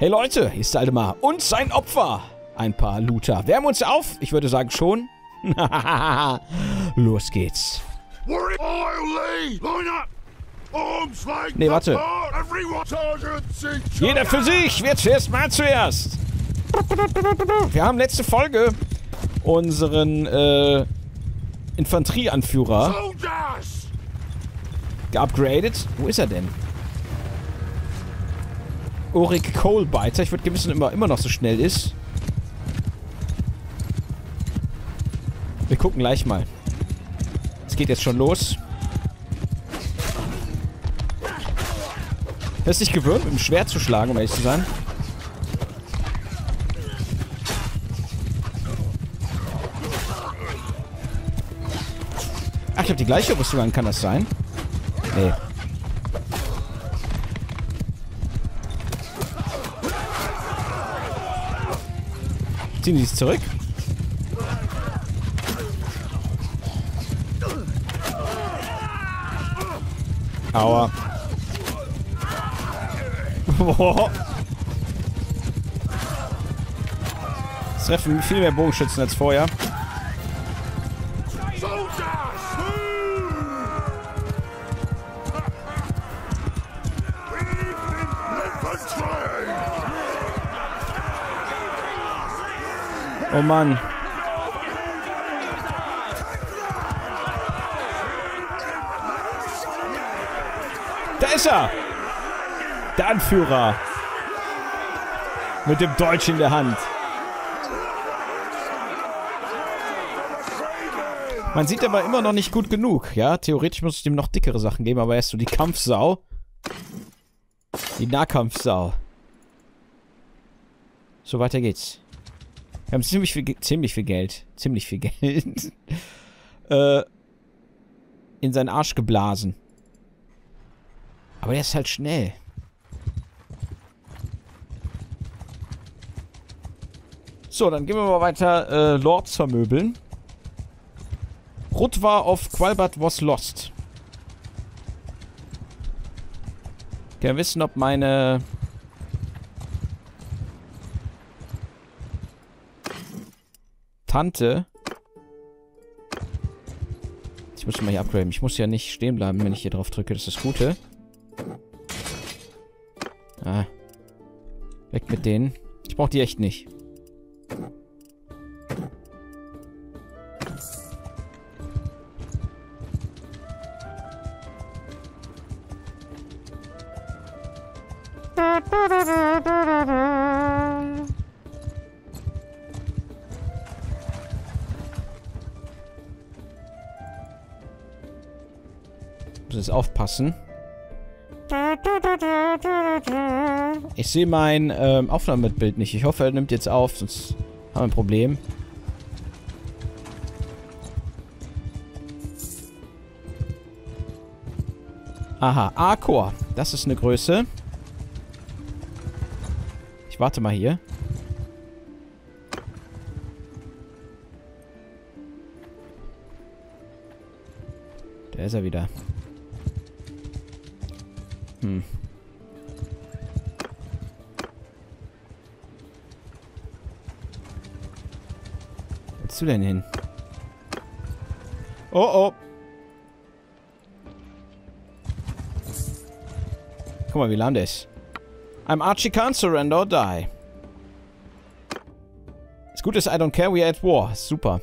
Hey Leute, hier ist der alte Ma und sein Opfer. Ein paar Looter. Wärmen wir uns auf? Ich würde sagen schon. Los geht's. Nee, warte. Jeder für sich. Wer zuerst, mal zuerst. Wir haben letzte Folge unseren Infanterieanführer geupgradet. Wo ist er denn? Rory Colebiter. Ich würde gerne wissen, ob er immer noch so schnell ist. Wir gucken gleich mal. Es geht jetzt schon los. Er ist nicht gewöhnt, mit dem Schwert zu schlagen, um ehrlich zu sein. Ach, ich habe die gleiche Rüstung an. Kann das sein? Nee. Ziehen die es zurück? Aua. Es treffen viel mehr Bogenschützen als vorher. Oh Mann. Da ist er! Der Anführer. Mit dem Dolch in der Hand. Man sieht aber immer noch nicht gut genug. Ja, theoretisch muss ich dem noch dickere Sachen geben, aber er ist so die Kampfsau. Die Nahkampfsau. So, weiter geht's. Wir haben ziemlich viel Geld. Ziemlich viel Geld. In seinen Arsch geblasen. Aber der ist halt schnell. So, dann gehen wir mal weiter Lords vermöbeln. Rutwa of Qualbat was lost. Wir wissen, ob meine... Tante. Ich muss mal hier upgraden. Ich muss ja nicht stehen bleiben, wenn ich hier drauf drücke. Das ist das Gute. Ah. Weg mit denen. Ich brauche die echt nicht. Aufpassen. Ich sehe mein Aufnahmebild nicht. Ich hoffe, er nimmt jetzt auf, sonst haben wir ein Problem. Aha, Arkor. Das ist eine Größe. Ich warte mal hier. Da ist er wieder. Hm. Wo willst du denn hin? Oh oh. Guck mal, wie lahm der ist. I'm Archiekahn, surrender or die. Das Gute ist, I don't care, we are at war. Super.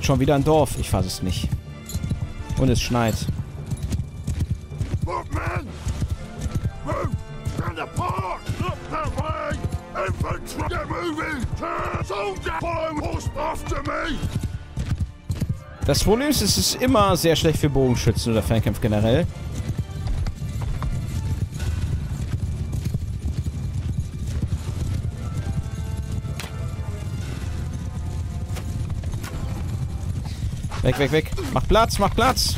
Schon wieder ein Dorf. Ich fasse es nicht. Und es schneit. Das Problem ist, es ist immer sehr schlecht für Bogenschützen oder Fernkampf generell. Weg, weg, weg. Mach Platz, mach Platz.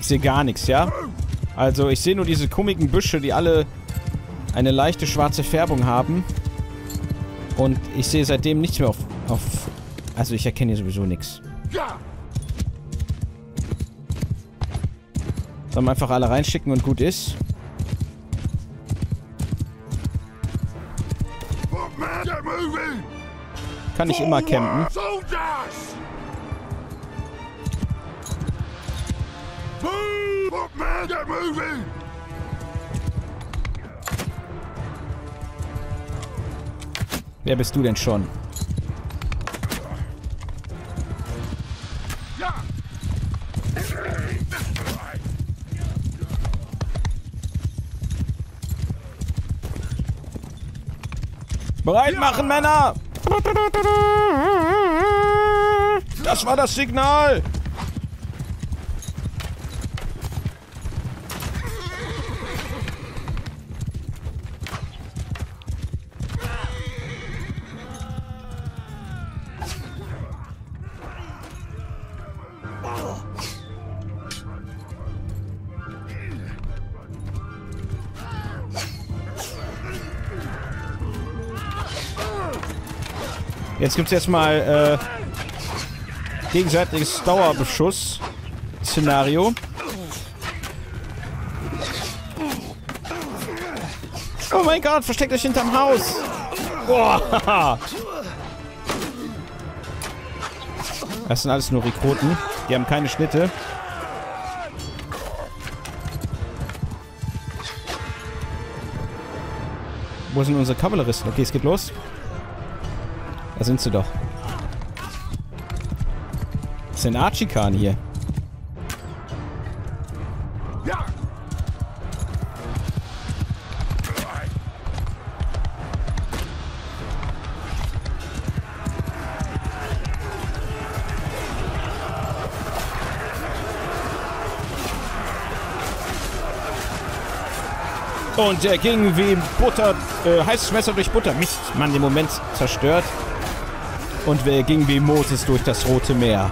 Ich sehe gar nichts, ja? Also ich sehe nur diese komischen Büsche, die alle eine leichte schwarze Färbung haben. Und ich sehe seitdem nichts mehr auf... Also ich erkenne hier sowieso nichts. Sollen wir einfach alle reinschicken und gut ist. Kann ich immer campen. Wer bist du denn schon? Bereit machen, Männer! Das war das Signal! Jetzt gibt es erstmal gegenseitiges Dauerbeschuss-Szenario. Oh mein Gott, versteckt euch hinterm Haus! Boah. Das sind alles nur Rekruten. Die haben keine Schnitte. Wo sind unsere Kavalleristen? Okay, es geht los. Da sind sie doch. Das ist ein Archiekahn hier. Und der ging wie Butter, heißes Messer durch Butter. Mist, Mann, den Moment zerstört. Und wir gingen wie Moses durch das Rote Meer.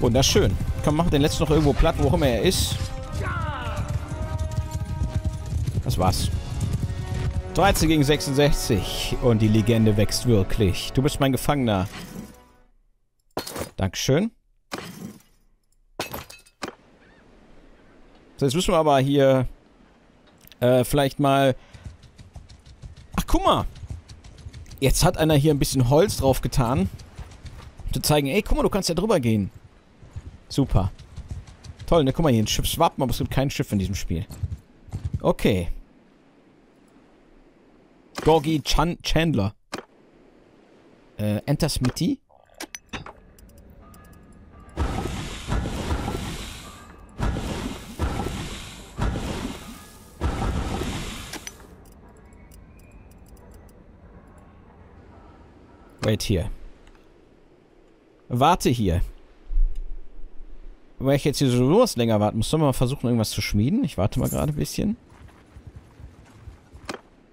Wunderschön. Komm, machen den letzten noch irgendwo platt, wo immer er ist. Das war's. 13 gegen 66 und die Legende wächst wirklich. Du bist mein Gefangener. Dankeschön. So, jetzt müssen wir aber hier vielleicht mal... Ach, guck mal. Jetzt hat einer hier ein bisschen Holz drauf getan. Um zu zeigen, ey, guck mal, du kannst ja drüber gehen. Super. Toll, ne, guck mal hier, ein Schiffswappen, aber es gibt kein Schiff in diesem Spiel. Okay. Gorgi Chandler. Enter Smithy. Wait here. Warte hier. Weil ich jetzt hier sowas länger warten muss, sollen wir mal versuchen, irgendwas zu schmieden? Ich warte mal gerade ein bisschen.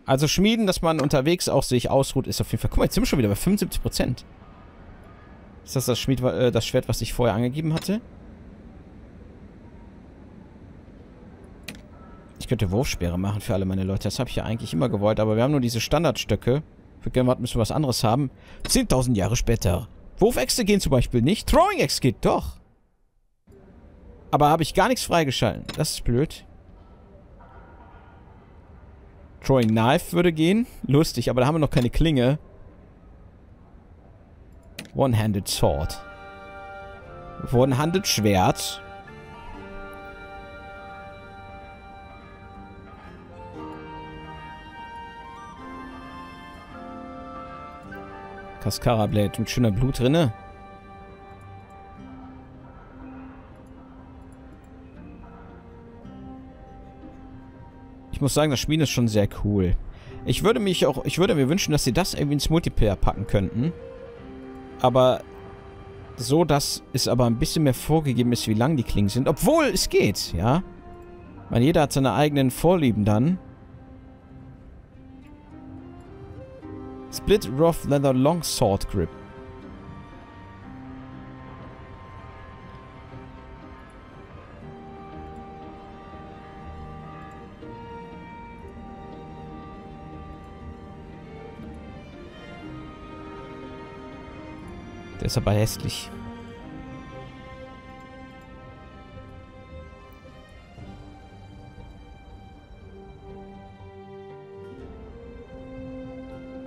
Also schmieden, dass man unterwegs auch sich ausruht, ist auf jeden Fall... Guck mal, jetzt sind wir schon wieder bei 75%. Ist das das Schwert, was ich vorher angegeben hatte? Ich könnte Wurfspeere machen für alle meine Leute. Das habe ich ja eigentlich immer gewollt, aber wir haben nur diese Standardstöcke. Für Gernwart müssen wir was anderes haben. 10.000 Jahre später. Wurfäxte gehen zum Beispiel nicht. Throwing Axe geht doch. Aber habe ich gar nichts freigeschalten. Das ist blöd. Throwing Knife würde gehen. Lustig, aber da haben wir noch keine Klinge. One-Handed Sword. One-Handed Schwert. Cascara Blade mit schöner Blut drinne. Ich muss sagen, das Schmieden ist schon sehr cool. Ich würde mir wünschen, dass sie das irgendwie ins Multiplayer packen könnten. Aber so, dass es aber ein bisschen mehr vorgegeben ist, wie lang die Klingen sind. Obwohl, es geht, ja. Weil jeder hat seine eigenen Vorlieben dann. Split Rough Leather Long Sword Grip. Der ist aber hässlich.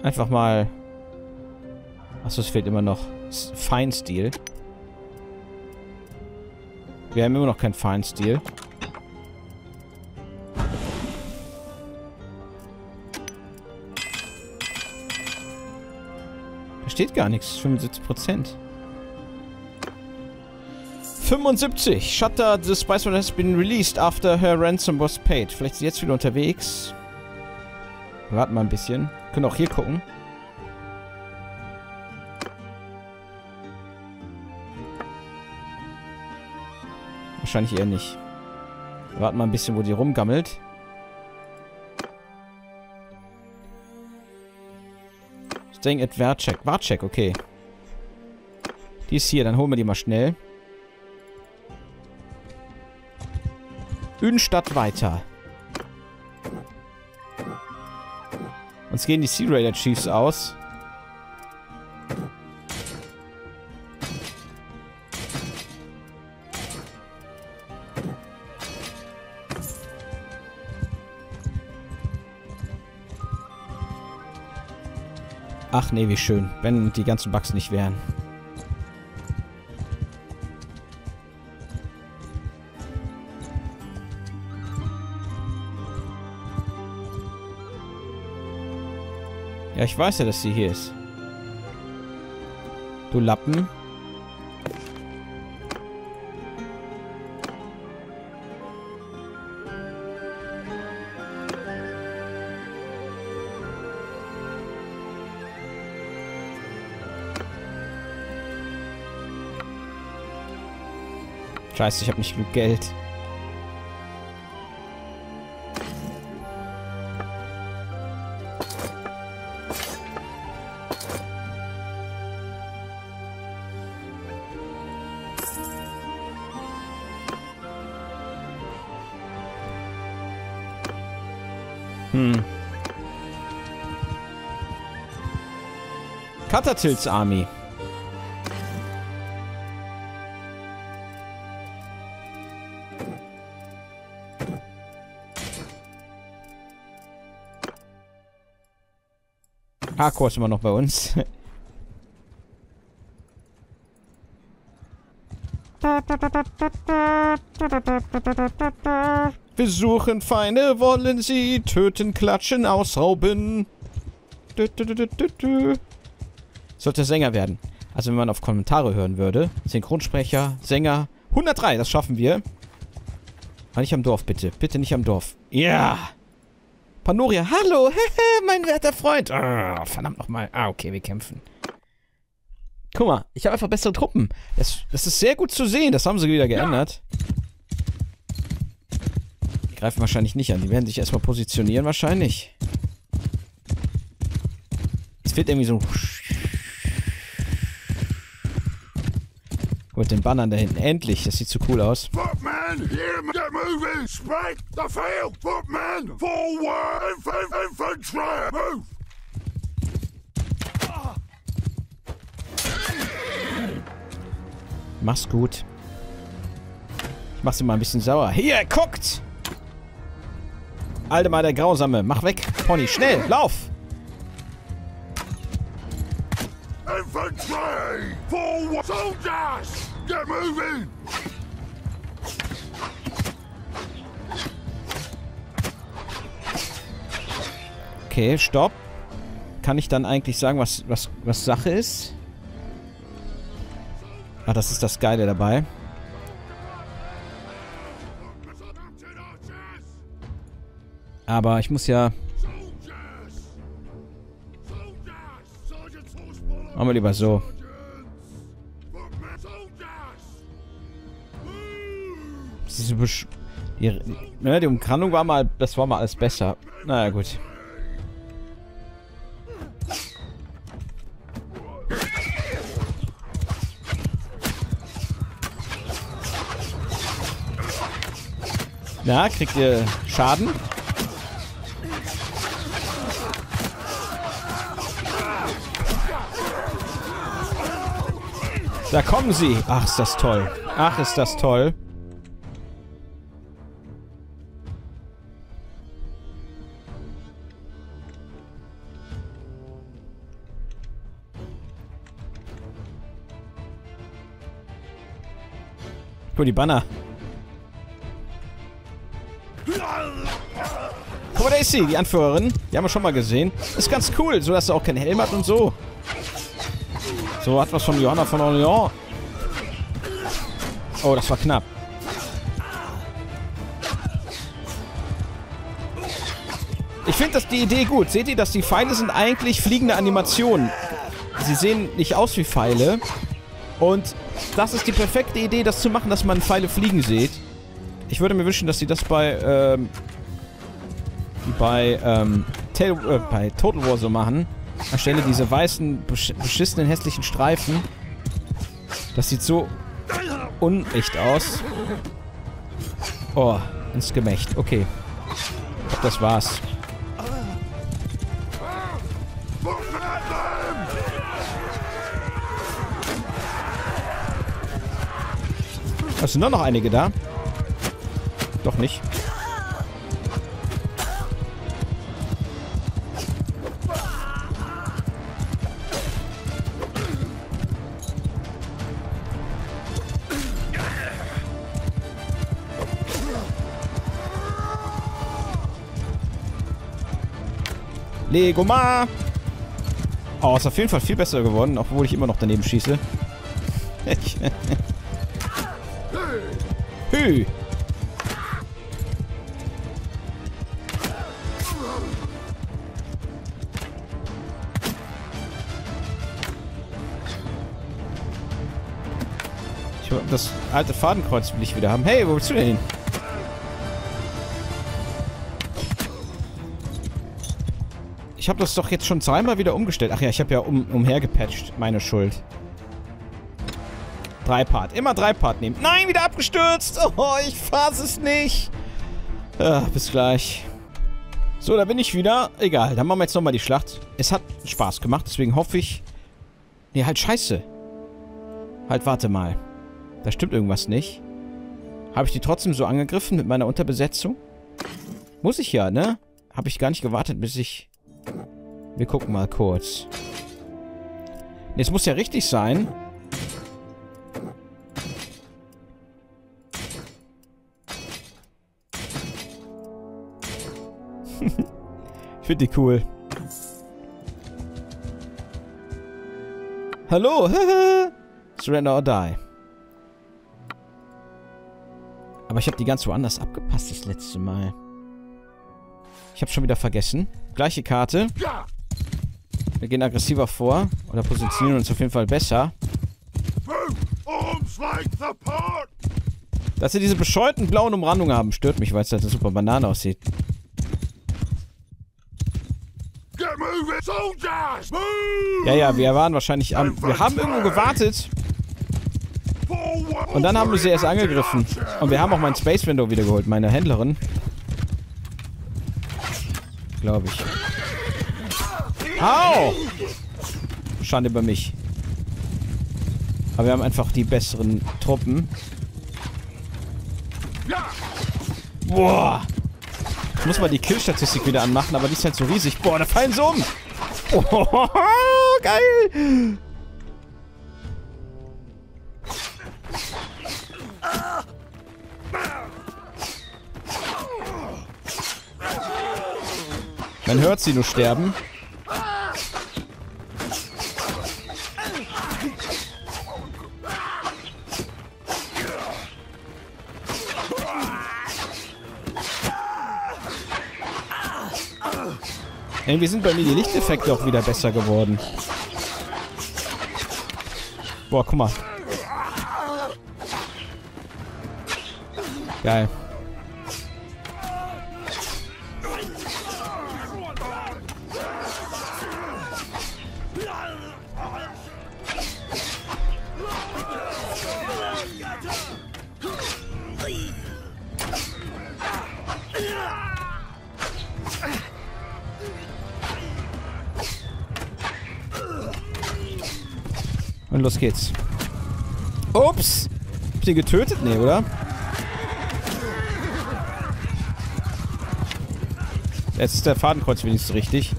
Einfach mal... Achso, es fehlt immer noch Feinstil. Wir haben immer noch keinen Feinstil. Da steht gar nichts. 75%. 75! Shutter, the Spicewoman has been released after her ransom was paid. Vielleicht ist jetzt wieder unterwegs. Warten mal ein bisschen. Können auch hier gucken. Wahrscheinlich eher nicht. Warten mal ein bisschen, wo die rumgammelt. Staying at Warcheck. Warcheck, okay. Die ist hier, dann holen wir die mal schnell. Üdenstadt weiter. Uns gehen die Sea Raider Chiefs aus. Ach nee, wie schön. Wenn die ganzen Bugs nicht wären. Ja, ich weiß ja, dass sie hier ist. Du Lappen. Scheiße, ich habe nicht genug Geld. Catatil's Army. Hardcore ist immer noch bei uns. Wir suchen Feinde, wollen sie töten, klatschen, ausrauben. Sollte Sänger werden. Also wenn man auf Kommentare hören würde. Synchronsprecher, Sänger. 103, das schaffen wir. Aber nicht am Dorf, bitte. Bitte nicht am Dorf. Ja! Yeah. Panoria, hallo! Mein werter Freund! Oh, verdammt nochmal. Ah, okay, wir kämpfen. Guck mal, ich habe einfach bessere Truppen. Das ist sehr gut zu sehen. Das haben sie wieder geändert. Die greifen wahrscheinlich nicht an. Die werden sich erstmal positionieren, wahrscheinlich. Es wird irgendwie so... Mit den Bannern da hinten. Endlich, das sieht so cool aus. Mach's gut. Ich mach's immer ein bisschen sauer. Hier, guckt! Alter, mal der Grausame. Mach weg, Pony. Schnell, lauf! Infantry! Forward! Soldiers! Get moving! Okay, stopp. Kann ich dann eigentlich sagen, was Sache ist? Ah, das ist das Geile dabei. Aber ich muss ja... Machen wir lieber so. Diese die Umkrandung war mal... Das war mal alles besser. Naja, gut. Na, kriegt ihr Schaden? Da kommen sie. Ach, ist das toll. Ach, ist das toll. Guck mal, die Banner. Guck mal, da ist sie, die Anführerin. Die haben wir schon mal gesehen. Ist ganz cool, so dass sie auch keinen Helm hat und so. So, hat was von Johanna von Orléans. Oh, das war knapp. Ich finde das die Idee gut. Seht ihr, dass die Pfeile sind eigentlich fliegende Animationen. Sie sehen nicht aus wie Pfeile. Und das ist die perfekte Idee, das zu machen, dass man Pfeile fliegen sieht. Ich würde mir wünschen, dass sie das bei Total War so machen. Anstelle diese weißen, beschissenen, hässlichen Streifen. Das sieht so unecht aus. Oh, ins Gemächt. Okay. Ich glaub, das war's. Es sind doch noch einige da. Doch nicht. Legoma! Oh, ist auf jeden Fall viel besser geworden, obwohl ich immer noch daneben schieße. Hü! Ich wollte das alte Fadenkreuzblech wieder haben. Hey, wo willst du denn hin? Ich habe das doch jetzt schon zweimal wieder umgestellt. Ach ja, ich habe ja umhergepatcht. Meine Schuld. 3-Part. Immer 3-Part nehmen. Nein, wieder abgestürzt. Oh, ich fass es nicht. Ach, bis gleich. So, da bin ich wieder. Egal, dann machen wir jetzt nochmal die Schlacht. Es hat Spaß gemacht, deswegen hoffe ich... Nee, halt scheiße. Halt, warte mal. Da stimmt irgendwas nicht. Habe ich die trotzdem so angegriffen mit meiner Unterbesetzung? Muss ich ja, ne? Habe ich gar nicht gewartet, bis ich... Wir gucken mal kurz. Es muss ja richtig sein. Ich finde die cool. Hallo. Surrender or die. Aber ich habe die ganz woanders abgepasst das letzte Mal. Ich habe schon wieder vergessen. Gleiche Karte. Wir gehen aggressiver vor. Oder positionieren uns auf jeden Fall besser. Dass sie diese bescheuerten blauen Umrandungen haben, stört mich, weil es halt eine super Banane aussieht. Ja, ja, wir waren wahrscheinlich am... Wir haben irgendwo gewartet. Und dann haben wir sie erst angegriffen. Und wir haben auch mein Space Window wiedergeholt, meine Händlerin. Glaube ich. Au! Schande über mich. Aber wir haben einfach die besseren Truppen. Boah! Ich muss mal die Kill-Statistik wieder anmachen, aber die ist halt so riesig. Boah, da fallen sie um! Oh, geil! Man hört sie nur sterben. Irgendwie sind bei mir die Lichteffekte auch wieder besser geworden. Boah, guck mal. Geil. Und los geht's. Ups! Hab ich den getötet? Nee, oder? Jetzt ist der Fadenkreuz wenigstens richtig.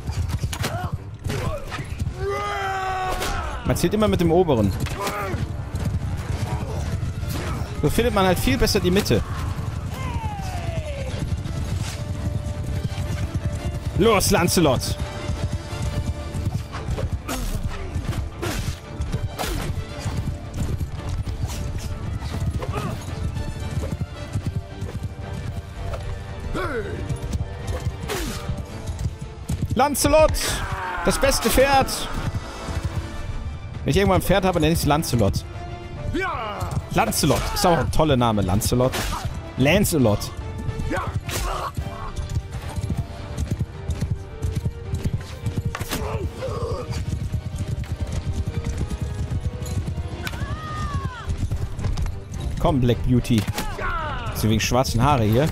Man zählt immer mit dem oberen. So findet man halt viel besser die Mitte. Los, Lancelot! Lancelot! Das beste Pferd! Wenn ich irgendwann ein Pferd habe, nenne ich es Lancelot. Lancelot! Ist auch ein toller Name, Lancelot. Lancelot. Komm, Black Beauty. Das sind wegen schwarzen Haare hier.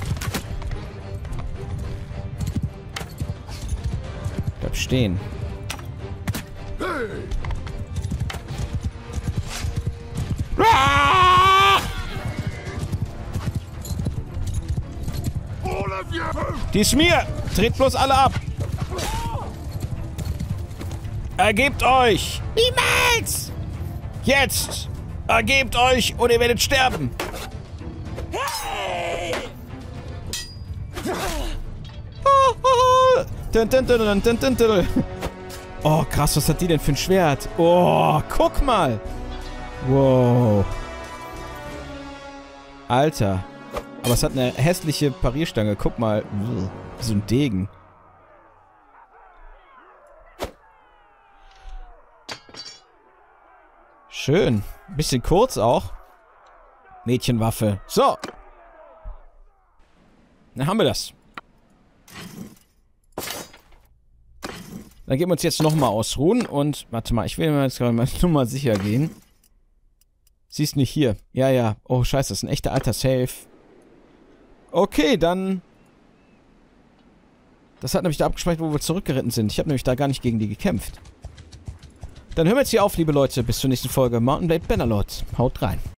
Bleib stehen. Die Schmier! Dreht bloß alle ab! Ergebt euch! Niemals! Jetzt! Ergebt euch und ihr werdet sterben! Hey. Oh, krass, was hat die denn für ein Schwert? Oh, guck mal! Wow. Alter. Aber es hat eine hässliche Parierstange. Guck mal. So ein Degen. Schön. Bisschen kurz auch. Mädchenwaffe. So. Dann haben wir das. Dann gehen wir uns jetzt nochmal ausruhen und... Warte mal, ich will mir jetzt gerade mal nur mal sicher gehen. Sie ist nicht hier. Ja, ja. Oh, scheiße, das ist ein echter alter Safe. Okay, dann... Das hat nämlich da abgespeichert, wo wir zurückgeritten sind. Ich habe nämlich da gar nicht gegen die gekämpft. Dann hören wir jetzt hier auf, liebe Leute. Bis zur nächsten Folge Mountain Blade Bannerlord. Haut rein.